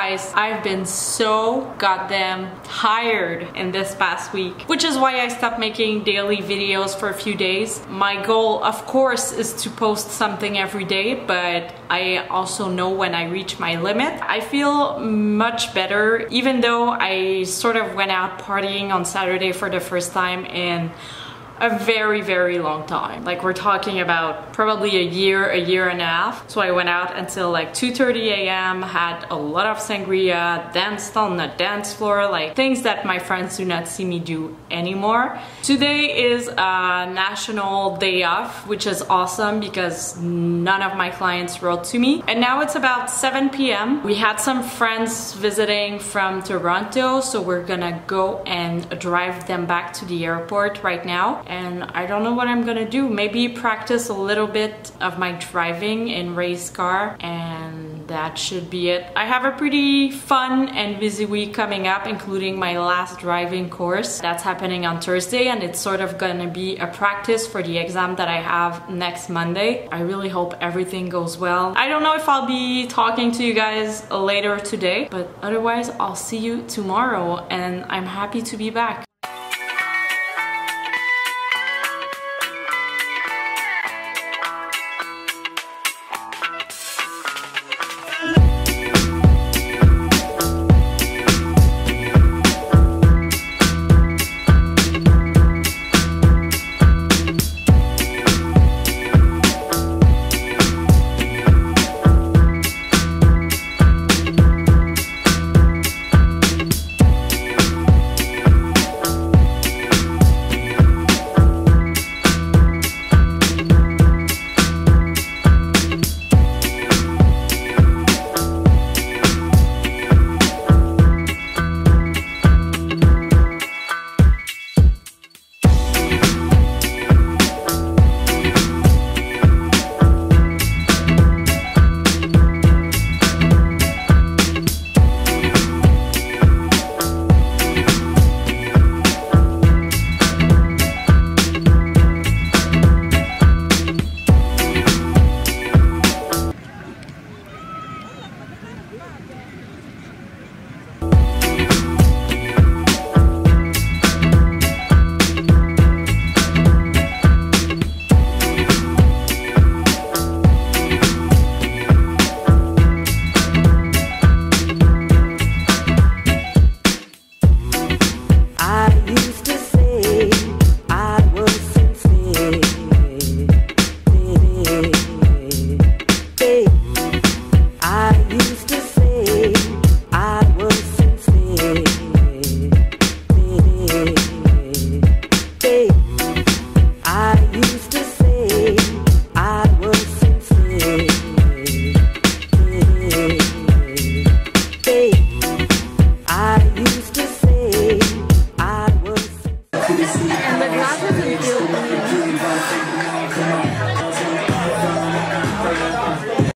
Guys, I've been so goddamn tired in this past week, which is why I stopped making daily videos for a few days. My goal, of course, is to post something every day, but I also know when I reach my limit. I feel much better, even though I sort of went out partying on Saturday for the first time and a very long time. Like, we're talking about probably a year and a half. So I went out until like 2:30 a.m, had a lot of sangria, danced on the dance floor, like things that my friends do not see me do anymore. Today is a national day off, which is awesome because none of my clients wrote to me. And now it's about 7 p.m. We had some friends visiting from Toronto, so we're gonna go and drive them back to the airport right now. And I don't know what I'm gonna do. Maybe practice a little bit of my driving in Ray's car, and that should be it. I have a pretty fun and busy week coming up, including my last driving course. That's happening on Thursday, and it's sort of gonna be a practice for the exam that I have next Monday. I really hope everything goes well. I don't know if I'll be talking to you guys later today, but otherwise I'll see you tomorrow, and I'm happy to be back.